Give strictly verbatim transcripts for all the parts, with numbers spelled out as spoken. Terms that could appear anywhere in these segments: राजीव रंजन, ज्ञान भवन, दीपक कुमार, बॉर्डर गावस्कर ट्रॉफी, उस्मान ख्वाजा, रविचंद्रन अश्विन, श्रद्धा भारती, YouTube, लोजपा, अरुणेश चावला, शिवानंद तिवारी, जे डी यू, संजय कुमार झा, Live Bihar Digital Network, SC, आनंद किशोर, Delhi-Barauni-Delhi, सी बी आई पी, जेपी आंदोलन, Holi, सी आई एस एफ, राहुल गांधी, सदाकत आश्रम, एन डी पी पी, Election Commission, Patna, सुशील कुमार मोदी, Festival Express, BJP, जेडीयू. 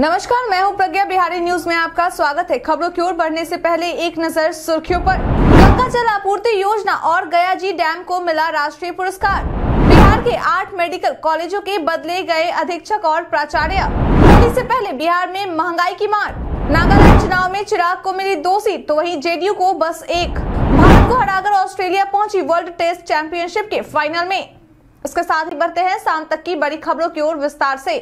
नमस्कार, मैं हूं प्रज्ञा बिहारी, न्यूज में आपका स्वागत है। खबरों की ओर बढ़ने से पहले एक नजर सुर्खियों पर। गंगा जल आपूर्ति योजना और गया जी डैम को मिला राष्ट्रीय पुरस्कार। बिहार के आठ मेडिकल कॉलेजों के बदले गए अधीक्षक और प्राचार्य। इससे पहले बिहार में महंगाई की मार। नागालैंड चुनाव में चिराग को मिली दो सीट तो वहीं जेडीयू को बस एक। भारत को हराकर ऑस्ट्रेलिया पहुंची वर्ल्ड टेस्ट चैंपियनशिप के फाइनल में। इसके साथ ही बढ़ते हैं शाम तक की बड़ी खबरों की ओर विस्तार से।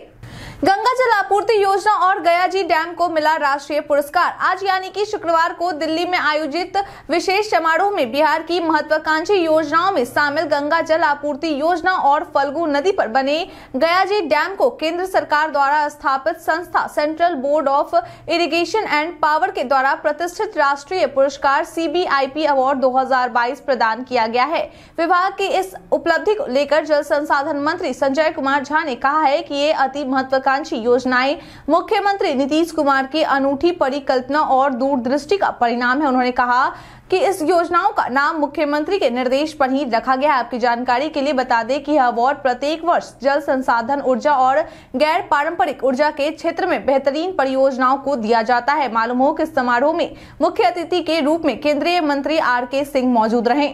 गंगा जल आपूर्ति योजना और गया जी डैम को मिला राष्ट्रीय पुरस्कार। आज यानी कि शुक्रवार को दिल्ली में आयोजित विशेष समारोह में बिहार की महत्वाकांक्षी योजनाओं में शामिल गंगा जल आपूर्ति योजना और फल्गु नदी पर बने गया जी डैम को केंद्र सरकार द्वारा स्थापित संस्था central board of irrigation and power के द्वारा प्रतिष्ठित राष्ट्रीय पुरस्कार सी बी आई पी award दो हजार बाईस प्रदान किया गया है। विभाग की इस उपलब्धि को लेकर जल संसाधन मंत्री संजय कुमार झा ने कहा है कि ये अति महत्वाकांक्षी योजनाएं मुख्यमंत्री नीतीश कुमार की अनूठी परिकल्पना और दूरदृष्टि का परिणाम है। उन्होंने कहा कि इस योजनाओं का नाम मुख्यमंत्री के निर्देश पर ही रखा गया है। आपकी जानकारी के लिए बता दें कि यह अवार्ड प्रत्येक वर्ष जल संसाधन, ऊर्जा और गैर पारंपरिक ऊर्जा के क्षेत्र में बेहतरीन परियोजनाओं को दिया जाता है। मालूम हो कि समारोह में मुख्य अतिथि के रूप में केंद्रीय मंत्री आर के सिंह मौजूद रहे।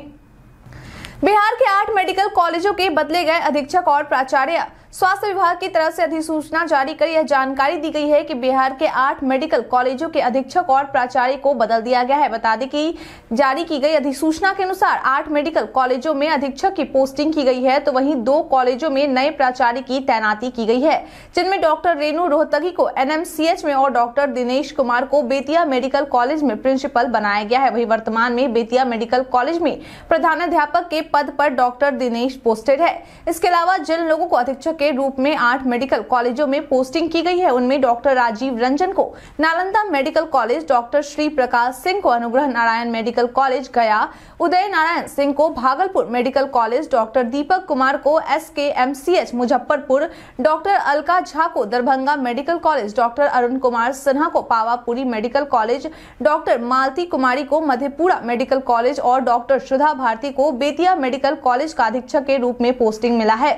बिहार के आठ मेडिकल कॉलेजों के बदले गए अधीक्षक और प्राचार्य। स्वास्थ्य विभाग की तरफ से अधिसूचना जारी कर यह जानकारी दी गई है कि बिहार के आठ मेडिकल कॉलेजों के अधीक्षक और प्राचार्य को बदल दिया गया है। बता दें कि जारी की गई अधिसूचना के अनुसार आठ मेडिकल कॉलेजों में अधीक्षक की पोस्टिंग की गई है तो वहीं दो कॉलेजों में नए प्राचार्य की तैनाती की गई है, जिनमें डॉक्टर रेणु रोहतगी को एनएमसीएच में और डॉक्टर दिनेश कुमार को बेतिया मेडिकल कॉलेज में प्रिंसिपल बनाया गया है। वहीं वर्तमान में बेतिया मेडिकल कॉलेज में प्रधानाध्यापक के पद पर डॉक्टर दिनेश पोस्टेड है। इसके अलावा जिन लोगों को अधीक्षक के रूप में आठ मेडिकल कॉलेजों में पोस्टिंग की गई है उनमें डॉक्टर राजीव रंजन को Nalanda medical college, doctor Shri Prakash Singh को अनुग्रह नारायण मेडिकल कॉलेज गया, उदय नारायण सिंह को Bhagalpur medical college, doctor दीपक कुमार को एसकेएमसीएच मुजफ्फरपुर, डॉक्टर अलका झा को Darbhanga medical college, doctor Arun Kumar Sinha को Pawapuri medical college, doctor Malti Kumari को मधेपुरा मेडिकल कॉलेज और डॉक्टर श्रद्धा भारती को बेतिया मेडिकल कॉलेज का अधीक्षक के रूप में पोस्टिंग मिला है।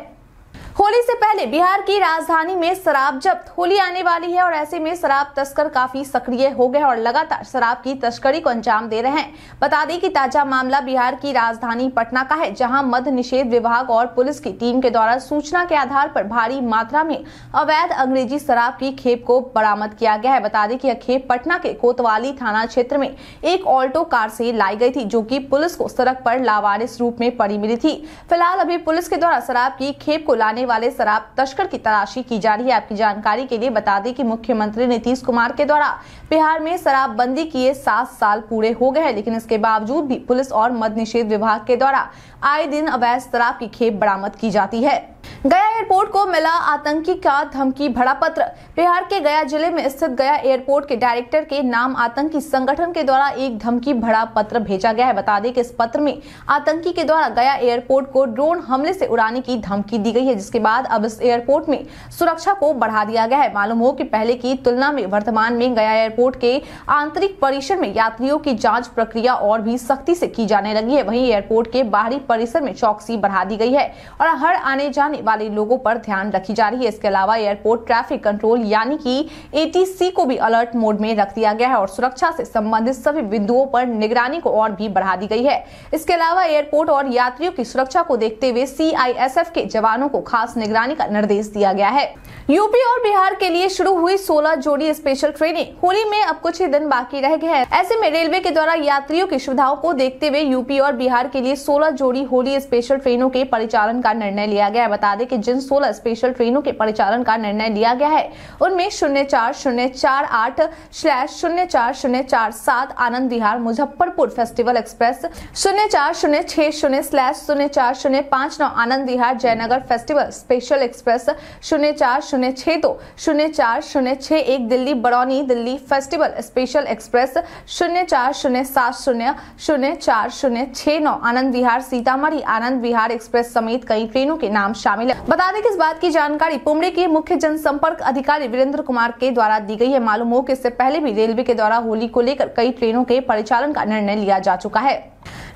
होली से पहले बिहार की राजधानी में शराब जब्त। होली आने वाली है और ऐसे में शराब तस्कर काफी सक्रिय हो गए और लगातार शराब की तस्करी को अंजाम दे रहे हैं। बता दें कि ताजा मामला बिहार की राजधानी पटना का है, जहां मद्य निषेध विभाग और पुलिस की टीम के द्वारा सूचना के आधार पर भारी मात्रा में अवैध अंग्रेजी शराब की खेप को बरामद किया गया है। बता दें कि यह खेप पटना के कोतवाली थाना क्षेत्र में एक ऑल्टो कार से लाई गई थी, जो की पुलिस को सड़क पर लावारिस रूप में पड़ी मिली थी। फिलहाल अभी पुलिस के द्वारा शराब की खेप को लाने वाले शराब तस्कर की तलाशी की जा रही है। आपकी जानकारी के लिए बता दें कि मुख्यमंत्री नीतीश कुमार के द्वारा बिहार में शराबबंदी किए सात साल पूरे हो गए हैं, लेकिन इसके बावजूद भी पुलिस और मद्य निषेध विभाग के द्वारा आए दिन अवैध शराब की खेप बरामद की जाती है। गया एयरपोर्ट को मिला आतंकी का धमकी भरा पत्र। बिहार के गया जिले में स्थित गया एयरपोर्ट के डायरेक्टर के नाम आतंकी संगठन के द्वारा एक धमकी भरा पत्र भेजा गया है। बता दें कि इस पत्र में आतंकी के द्वारा गया एयरपोर्ट को ड्रोन हमले से उड़ाने की धमकी दी गई है, जिसके बाद अब इस एयरपोर्ट में सुरक्षा को बढ़ा दिया गया है। मालूम हो कि पहले की तुलना में वर्तमान में गया एयरपोर्ट के आंतरिक परिसर में यात्रियों की जाँच प्रक्रिया और भी सख्ती से की जाने लगी है। वहीं एयरपोर्ट के बाहरी परिसर में चौकसी बढ़ा दी गई है और हर आने जाने वाले लोगों पर ध्यान रखी जा रही है। इसके अलावा एयरपोर्ट ट्रैफिक कंट्रोल यानी कि ए टी सी को भी अलर्ट मोड में रख दिया गया है और सुरक्षा से संबंधित सभी बिंदुओं पर निगरानी को और भी बढ़ा दी गई है। इसके अलावा एयरपोर्ट और यात्रियों की सुरक्षा को देखते हुए सी आई एस एफ के जवानों को खास निगरानी का निर्देश दिया गया है। यूपी और बिहार के लिए शुरू हुई सोलह जोड़ी स्पेशल ट्रेनें। होली में अब कुछ ही दिन बाकी रह गए हैं, ऐसे में रेलवे के द्वारा यात्रियों की सुविधाओं को देखते हुए यूपी और बिहार के लिए सोलह जोड़ी होली स्पेशल ट्रेनों के परिचालन का निर्णय लिया गया है। बता दें कि जिन सोलह स्पेशल ट्रेनों के परिचालन का निर्णय लिया गया है उनमें शून्य चार शून्य चार आठ स्लैश शून्य चार शून्य चार सात आनंद विहार मुजफ्फरपुर फेस्टिवल एक्सप्रेस, शून्य चार शून्य छह शून्य स्लैश शून्य चार शून्य पाँच नौ Anand Vihar Jaynagar festival special express, शून्य चार शून्य छह दो शून्य चार शून्य छह एक Delhi Barauni Delhi festival special express, शून्य चार शून्य सात शून्य शून्य चार शून्य छह नौ आनंद विहार सीतामढ़ी आनंद विहार एक्सप्रेस समेत कई ट्रेनों के नाम शामिल है। बता दें कि इस बात की जानकारी पुमड़ी के मुख्य जनसंपर्क अधिकारी वीरेंद्र कुमार के द्वारा दी गई है। मालूम हो कि इससे पहले भी रेलवे के द्वारा होली को लेकर कई ट्रेनों के परिचालन का निर्णय लिया जा चुका है।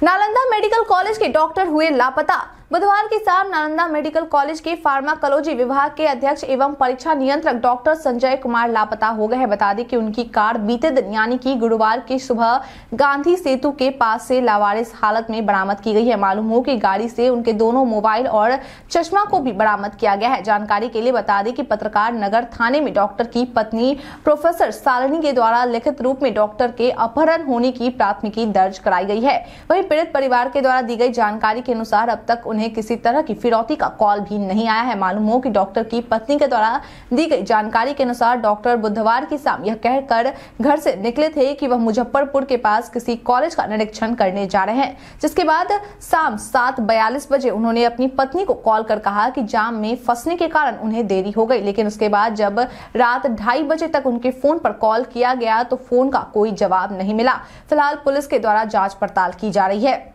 नालंदा मेडिकल कॉलेज के डॉक्टर हुए लापता। बुधवार की शाम नालंदा मेडिकल कॉलेज के फार्माकोलॉजी विभाग के अध्यक्ष एवं परीक्षा नियंत्रक डॉक्टर संजय कुमार लापता हो गए हैं। बता दें कि उनकी कार बीते दिन यानी कि गुरुवार की सुबह गांधी सेतु के पास से लावारिस हालत में बरामद की गई है। मालूम हो कि गाड़ी से उनके दोनों मोबाइल और चश्मा को भी बरामद किया गया है। जानकारी के लिए बता दें कि पत्रकार नगर थाने में डॉक्टर की पत्नी प्रोफेसर सालिनी के द्वारा लिखित रूप में डॉक्टर के अपहरण होने की प्राथमिकी दर्ज कराई गई है। वहीं पीड़ित परिवार के द्वारा दी गई जानकारी के अनुसार अब तक उन्हें किसी तरह की फिरौती का कॉल भी नहीं आया है। मालूम हो कि डॉक्टर की पत्नी के द्वारा दी गई जानकारी के अनुसार डॉक्टर बुधवार की शाम यह कहकर घर से निकले थे कि वह मुजफ्फरपुर के पास किसी कॉलेज का निरीक्षण करने जा रहे हैं, जिसके बाद शाम सात बयालीस बजे उन्होंने अपनी पत्नी को कॉल कर कहा कि जाम में फंसने के कारण उन्हें देरी हो गई, लेकिन उसके बाद जब रात ढाई बजे तक उनके फोन पर कॉल किया गया तो फोन का कोई जवाब नहीं मिला। फिलहाल पुलिस के द्वारा जांच पड़ताल की जा रही है।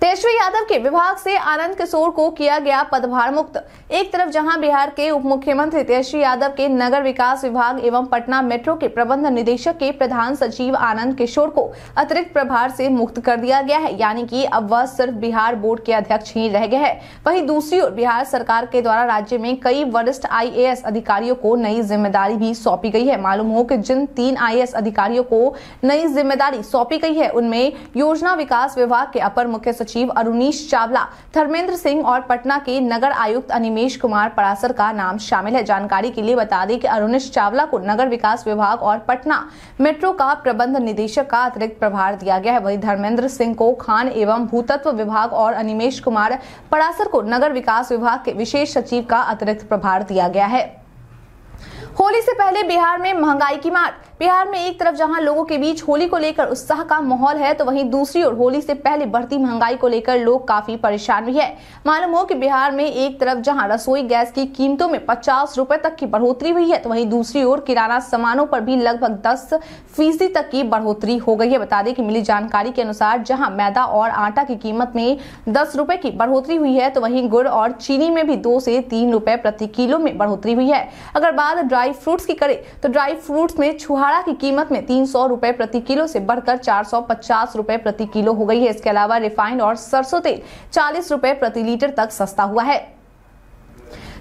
तेजस्वी यादव के विभाग से आनंद किशोर को किया गया पदभार मुक्त। एक तरफ जहां बिहार के उप मुख्यमंत्री तेजस्वी यादव के नगर विकास विभाग एवं पटना मेट्रो के प्रबंध निदेशक के प्रधान सचिव आनंद किशोर को अतिरिक्त प्रभार से मुक्त कर दिया गया है, यानी कि अब वह सिर्फ बिहार बोर्ड के अध्यक्ष ही रह गए हैं। वहीं दूसरी ओर बिहार सरकार के द्वारा राज्य में कई वरिष्ठ आई ए एस अधिकारियों को नई जिम्मेदारी भी सौंपी गई है। मालूम हो कि जिन तीन आई ए एस अधिकारियों को नई जिम्मेदारी सौंपी गई है उनमें योजना विकास विभाग के अपर मुख्य सचिव अरुणेश चावला, धर्मेंद्र सिंह और पटना के नगर आयुक्त अनिमेश कुमार परासर का नाम शामिल है। जानकारी के लिए बता दें कि अरुणेश चावला को नगर विकास विभाग और पटना मेट्रो का प्रबंध निदेशक का अतिरिक्त प्रभार दिया गया है। वहीं धर्मेंद्र सिंह को खान एवं भूतत्व विभाग और अनिमेश कुमार परासर को नगर विकास विभाग के विशेष सचिव का अतिरिक्त प्रभार दिया गया है। होली से पहले बिहार में महंगाई की मार। बिहार में एक तरफ जहां लोगों के बीच होली को लेकर उत्साह का माहौल है, तो वहीं दूसरी ओर होली से पहले बढ़ती महंगाई को लेकर लोग काफी परेशान भी है। मालूम हो कि बिहार में एक तरफ जहां रसोई गैस की कीमतों में पचास रुपए तक की बढ़ोतरी हुई है, तो वहीं दूसरी ओर किराना सामानों पर भी लगभग दस फीसदी तक की बढ़ोतरी हो गई है। बता दें कि मिली जानकारी के अनुसार जहाँ मैदा और आटा की कीमत में दस रुपए की बढ़ोतरी हुई है, तो वहीं गुड़ और चीनी में भी दो से तीन रुपए प्रति किलो में बढ़ोतरी हुई है। अगर बात ड्राई फ्रूट्स की करें तो ड्राई फ्रूट्स में छुहा की कीमत में तीन सौ रुपए प्रति किलो से बढ़कर चार सौ पचास रुपए प्रति किलो हो गई है। इसके अलावा रिफाइंड और सरसों तेल चालीस रुपए प्रति लीटर तक सस्ता हुआ है।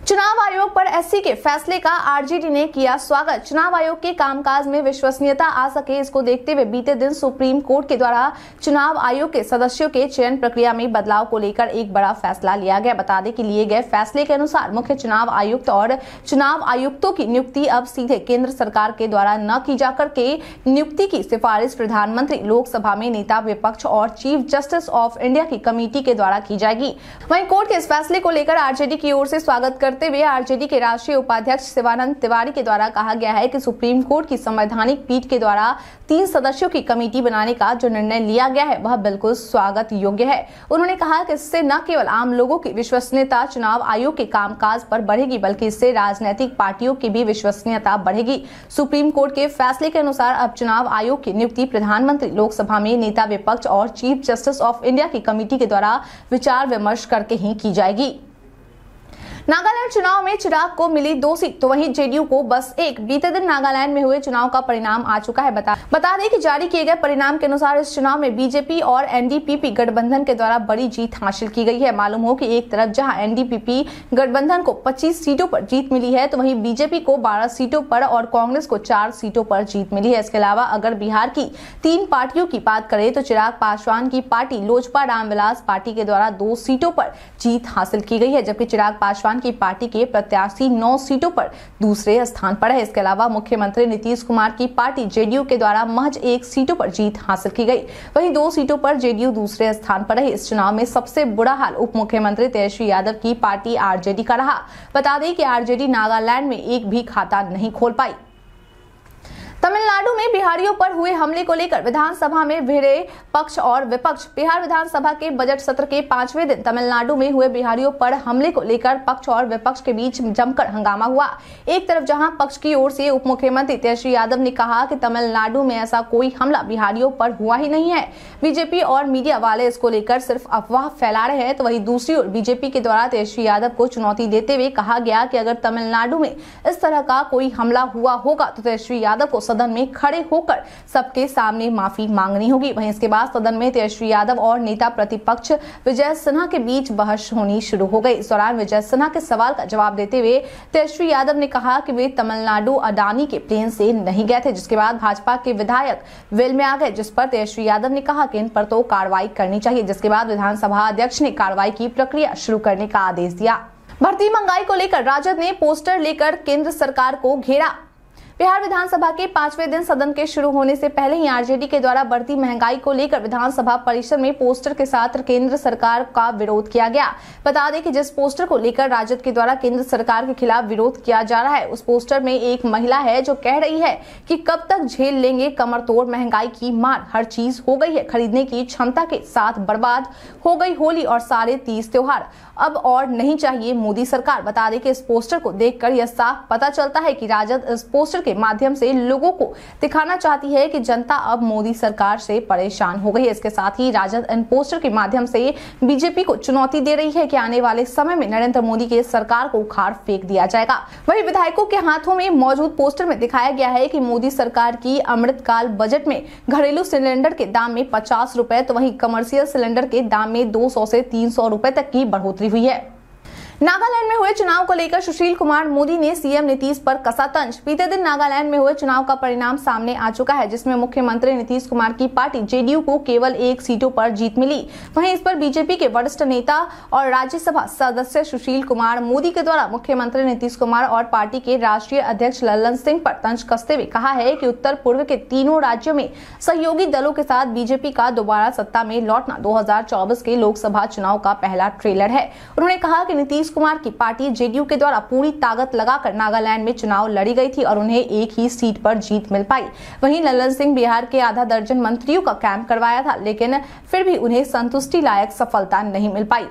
चुनाव आयोग पर एस सी के फैसले का आर जे डी ने किया स्वागत। चुनाव आयोग के कामकाज में विश्वसनीयता आ सके, इसको देखते हुए बीते दिन सुप्रीम कोर्ट के द्वारा चुनाव आयोग के सदस्यों के चयन प्रक्रिया में बदलाव को लेकर एक बड़ा फैसला लिया गया। बता दें कि लिए गए फैसले के अनुसार मुख्य चुनाव आयुक्त और चुनाव आयुक्तों की नियुक्ति अब सीधे केंद्र सरकार के द्वारा न की जाकर के नियुक्ति की सिफारिश प्रधानमंत्री, लोकसभा में नेता विपक्ष और चीफ जस्टिस ऑफ इंडिया की कमेटी के द्वारा की जाएगी। वहीं कोर्ट के इस फैसले को लेकर आर जे डी की ओर से स्वागत वे आर जे डी के राष्ट्रीय उपाध्यक्ष शिवानंद तिवारी के द्वारा कहा गया है कि सुप्रीम कोर्ट की संवैधानिक पीठ के द्वारा तीन सदस्यों की कमेटी बनाने का जो निर्णय लिया गया है वह बिल्कुल स्वागत योग्य है। उन्होंने कहा कि इससे न केवल आम लोगों की विश्वसनीयता चुनाव आयोग के कामकाज पर बढ़ेगी, बल्कि इससे राजनीतिक पार्टियों की भी विश्वसनीयता बढ़ेगी। सुप्रीम कोर्ट के फैसले के अनुसार अब चुनाव आयोग की नियुक्ति प्रधानमंत्री, लोकसभा में नेता विपक्ष और चीफ जस्टिस ऑफ इंडिया की कमेटी के द्वारा विचार विमर्श करके ही की जाएगी। नागालैंड चुनाव में चिराग को मिली दो सीट, तो वहीं जे डी यू को बस एक। बीते दिन नागालैंड में हुए चुनाव का परिणाम आ चुका है। बता बता दें कि जारी किए गए परिणाम के अनुसार इस चुनाव में बी जे पी और एन डी पी पी गठबंधन के द्वारा बड़ी जीत हासिल की गई है। मालूम हो कि एक तरफ जहां एन डी पी पी गठबंधन को पच्चीस सीटों पर जीत मिली है, तो वहीं बी जे पी को बारह सीटों पर और कांग्रेस को चार सीटों पर जीत मिली है। इसके अलावा अगर बिहार की तीन पार्टियों की बात करें तो चिराग पासवान की पार्टी लोजपा रामविलास पार्टी के द्वारा दो सीटों पर जीत हासिल की गई है, जबकि चिराग पासवान की पार्टी के प्रत्याशी नौ सीटों पर दूसरे स्थान पर है। इसके अलावा मुख्यमंत्री नीतीश कुमार की पार्टी जे डी यू के द्वारा महज एक सीटों पर जीत हासिल की गई, वहीं दो सीटों पर जे डी यू दूसरे स्थान पर है। इस चुनाव में सबसे बुरा हाल उप मुख्यमंत्री तेजस्वी यादव की पार्टी आर जे डी का रहा। बता दें कि आर जे डी नागालैंड में एक भी खाता नहीं खोल पाई। तमिलनाडु में बिहारियों पर हुए हमले को लेकर विधानसभा में भिड़े पक्ष और विपक्ष। बिहार विधानसभा के बजट सत्र के पांचवें दिन तमिलनाडु में हुए बिहारियों पर हमले को लेकर पक्ष और विपक्ष के बीच जमकर हंगामा हुआ। एक तरफ जहां पक्ष की ओर से उप मुख्यमंत्री तेजस्वी यादव ने कहा कि तमिलनाडु में ऐसा कोई हमला बिहारियों पर हुआ ही नहीं है, बी जे पी और मीडिया वाले इसको लेकर सिर्फ अफवाह फैला रहे हैं, तो वहीं दूसरी ओर बी जे पी के द्वारा तेजस्वी यादव को चुनौती देते हुए कहा गया कि अगर तमिलनाडु में इस तरह का कोई हमला हुआ होगा तो तेजस्वी यादव को सदन में खड़े होकर सबके सामने माफी मांगनी होगी। वहीं इसके बाद सदन में तेजस्वी यादव और नेता प्रतिपक्ष विजय सिन्हा के बीच बहस होनी शुरू हो गई। इस दौरान विजय सिन्हा के सवाल का जवाब देते हुए तेजस्वी यादव ने कहा कि वे तमिलनाडु अडानी के प्लेन से नहीं गए थे, जिसके बाद भाजपा के विधायक वेल में आ गए, जिस पर तेजस्वी यादव ने कहा कि इन पर तो कार्रवाई करनी चाहिए, जिसके बाद विधानसभा अध्यक्ष ने कार्रवाई की प्रक्रिया शुरू करने का आदेश दिया। बढ़ती महंगाई को लेकर राजद ने पोस्टर लेकर केंद्र सरकार को घेरा। बिहार विधानसभा के पांचवें दिन सदन के शुरू होने से पहले ही आरजेडी के द्वारा बढ़ती महंगाई को लेकर विधानसभा परिसर में पोस्टर के साथ केंद्र सरकार का विरोध किया गया। बता दें कि जिस पोस्टर को लेकर राजद के द्वारा केंद्र सरकार के खिलाफ विरोध किया जा रहा है, उस पोस्टर में एक महिला है जो कह रही है कि कब तक झेल लेंगे कमर तोड़ महंगाई की मार, हर चीज हो गई है खरीदने की क्षमता के साथ बर्बाद, हो गई होली और सारे तीज त्योहार, अब और नहीं चाहिए मोदी सरकार। बता दें कि इस पोस्टर को देखकर यह साफ पता चलता है कि राजद इस पोस्टर के माध्यम से लोगों को दिखाना चाहती है कि जनता अब मोदी सरकार से परेशान हो गई है। इसके साथ ही राजद इन पोस्टर के माध्यम से बीजेपी को चुनौती दे रही है कि आने वाले समय में नरेंद्र मोदी के सरकार को उखाड़ फेंक दिया जाएगा। वहीं विधायकों के हाथों में मौजूद पोस्टर में दिखाया गया है कि मोदी सरकार की अमृतकाल बजट में घरेलू सिलेंडर के दाम में पचास रूपए तो वहीं कमर्शियल सिलेंडर के दाम में दो सौ से तीन सौ रूपए तक की बढ़ोतरी हुई है। नागालैंड में हुए चुनाव को लेकर सुशील कुमार मोदी ने सीएम नीतीश पर कसा तंज। बीते दिन नागालैंड में हुए चुनाव का परिणाम सामने आ चुका है, जिसमें मुख्यमंत्री नीतीश कुमार की पार्टी जेडीयू को केवल एक सीटों पर जीत मिली। वहीं इस पर बीजेपी के वरिष्ठ नेता और राज्यसभा सदस्य सुशील कुमार मोदी के द्वारा मुख्यमंत्री नीतीश कुमार और पार्टी के राष्ट्रीय अध्यक्ष ललन सिंह पर तंज कसते हुए कहा है कि उत्तर पूर्व के तीनों राज्यों में सहयोगी दलों के साथ बीजेपी का दोबारा सत्ता में लौटना दो हजार चौबीस के लोकसभा चुनाव का पहला ट्रेलर है। उन्होंने कहा कि नीतीश कुमार की पार्टी जेडीयू के द्वारा पूरी ताकत लगाकर नागालैंड में चुनाव लड़ी गई थी और उन्हें एक ही सीट पर जीत मिल पाई। वहीं ललन सिंह बिहार के आधा दर्जन मंत्रियों का कैंप करवाया था, लेकिन फिर भी उन्हें संतुष्टि लायक सफलता नहीं मिल पाई।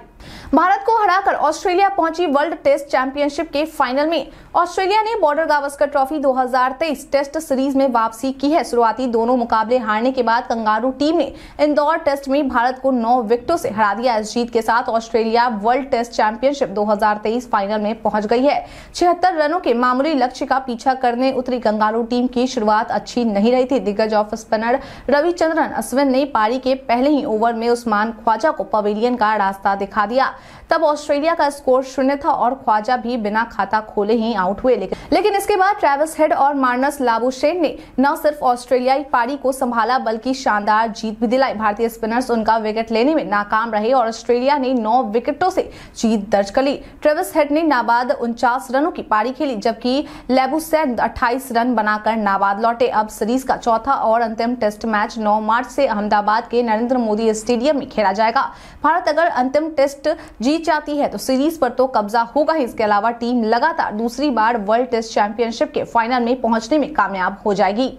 भारत को हराकर ऑस्ट्रेलिया पहुंची वर्ल्ड टेस्ट चैंपियनशिप के फाइनल में। ऑस्ट्रेलिया ने बॉर्डर गावस्कर ट्रॉफी दो हजार तेईस टेस्ट सीरीज में वापसी की है। शुरुआती दोनों मुकाबले हारने के बाद कंगारू टीम ने इंदौर टेस्ट में भारत को नौ विकेटों से हरा दिया। इस जीत के साथ ऑस्ट्रेलिया वर्ल्ड टेस्ट चैंपियनशिप दो हजार तेईस फाइनल में पहुंच गई है। छिहत्तर रनों के मामूली लक्ष्य का पीछा करने उतरी कंगारू टीम की शुरुआत अच्छी नहीं रही थी। दिग्गज ऑफ स्पिनर रविचंद्रन अश्विन ने पारी के पहले ही ओवर में उस्मान ख्वाजा को पवेलियन का रास्ता दिखा दिया। तब ऑस्ट्रेलिया का स्कोर शून्य था और ख्वाजा भी बिना खाता खोले ही आउट हुए। लेकिन इसके बाद ट्रेविस हेड और मार्नस लाबुशेन ने न सिर्फ ऑस्ट्रेलियाई पारी को संभाला बल्कि शानदार जीत भी दिलाई। भारतीय स्पिनर्स उनका विकेट लेने में नाकाम रहे और ऑस्ट्रेलिया ने नौ विकेटों से जीत दर्ज कर ली। ट्रेविस हेड ने नाबाद उनचास रनों की पारी खेली, जबकि लाबुशेन अट्ठाईस रन बनाकर नाबाद लौटे। अब सीरीज का चौथा और अंतिम टेस्ट मैच नौ मार्च से अहमदाबाद के नरेंद्र मोदी स्टेडियम में खेला जाएगा। भारत अगर अंतिम टेस्ट जीत जाती है तो सीरीज पर तो कब्जा होगा ही, इसके अलावा टीम लगातार दूसरी बार वर्ल्ड टेस्ट चैंपियनशिप के फाइनल में पहुंचने में कामयाब हो जाएगी।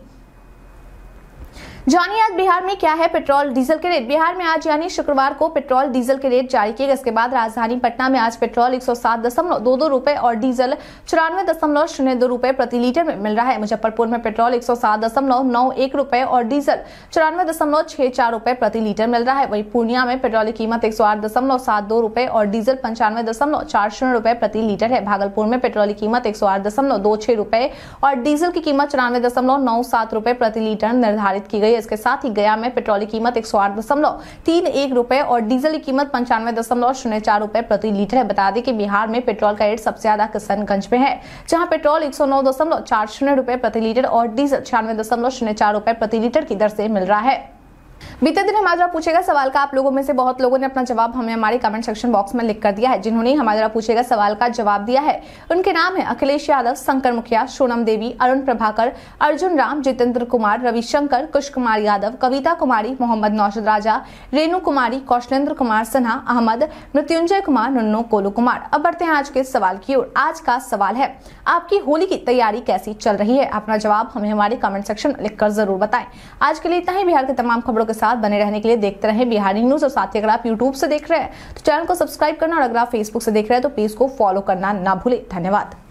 जानिए आज बिहार में क्या है पेट्रोल डीजल के रेट। बिहार में आज यानी शुक्रवार को पेट्रोल डीजल के रेट जारी किए गए। इसके बाद राजधानी पटना में आज पेट्रोल एक सौ सात दशमलव दो दो रुपए और डीजल चौरानवे दशमलव शून्य दो रुपए प्रति लीटर में मिल रहा है। मुजफ्फरपुर में पेट्रोल एक सौ सात दशमलव नौ एक रुपए और डीजल चौरानवे दशमलव छह चार रुपए प्रति लीटर मिल रहा है। वहीं पूर्णिया में पेट्रोल की कीमत एक सौ आठ दशमलव सात दो रुपए और डीजल पंचानवे दशमलव चार शून्य रुपए प्रति लीटर है। भागलपुर में पेट्रोल की कीमत एक सौ आठ दशमलव दो छह रुपए और डीजल की कीमत चौरानवे दशमलव नौ सात रुपए प्रति लीटर निर्धारित की गई। इसके साथ ही गया में पेट्रोल की कीमत एक सौ आठ दशमलव तीन एक रुपए और डीजल की कीमत पंचानवे दशमलव शून्य चार रुपए प्रति लीटर है। बता दें कि बिहार में पेट्रोल का रेट सबसे ज्यादा किशनगंज में है, जहां पेट्रोल एक सौ नौ दशमलव चार शून्य रुपए प्रति लीटर और डीजल छियानवे दशमलव शून्य चार रुपए प्रति लीटर की दर से मिल रहा है। बीते दिन हमारे द्वारा पूछे गए सवाल का आप लोगों में से बहुत लोगों ने अपना जवाब हमें हमारे कमेंट सेक्शन बॉक्स में लिख कर दिया है। जिन्होंने हमारे द्वारा पूछे गए सवाल का जवाब दिया है उनके नाम है अखिलेश यादव, शंकर मुखिया, सोनम देवी, अरुण प्रभाकर, अर्जुन राम, जितेंद्र कुमार, रविशंकर, कुश कुमार यादव, कविता कुमारी, मोहम्मद नौशद राजा, रेणु कुमारी, कौशलेंद्र कुमार सिन्हा, अहमद, मृत्युंजय कुमार, नुन्नू कोलू कुमार। अब बढ़ते हैं आज के सवाल की ओर। आज का सवाल है, आपकी होली की तैयारी कैसी चल रही है? अपना जवाब हमें हमारे कमेंट सेक्शन में लिखकर जरूर बताएं। आज के लिए इतना ही। बिहार की तमाम खबरों के साथ बने रहने के लिए देखते रहें बिहारी न्यूज। और साथ ही अगर आप यूट्यूब से देख रहे हैं तो चैनल को सब्सक्राइब करना और अगर आप फेसबुक से देख रहे हैं तो पेज को फॉलो करना ना भूलें। धन्यवाद।